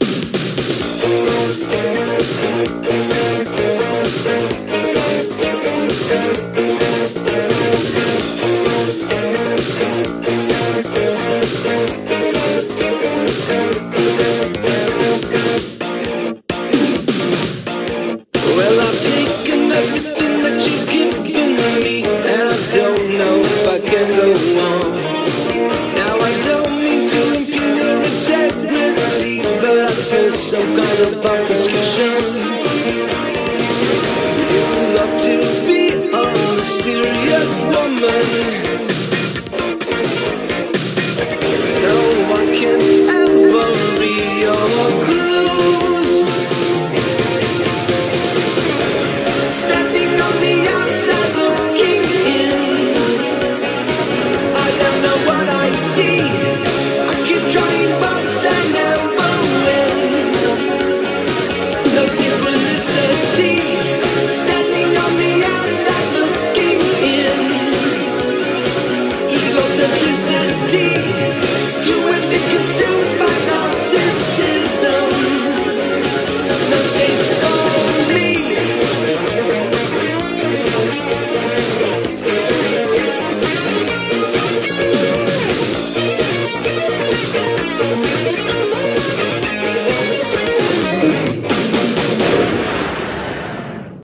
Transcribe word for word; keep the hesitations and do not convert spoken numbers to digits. So kind of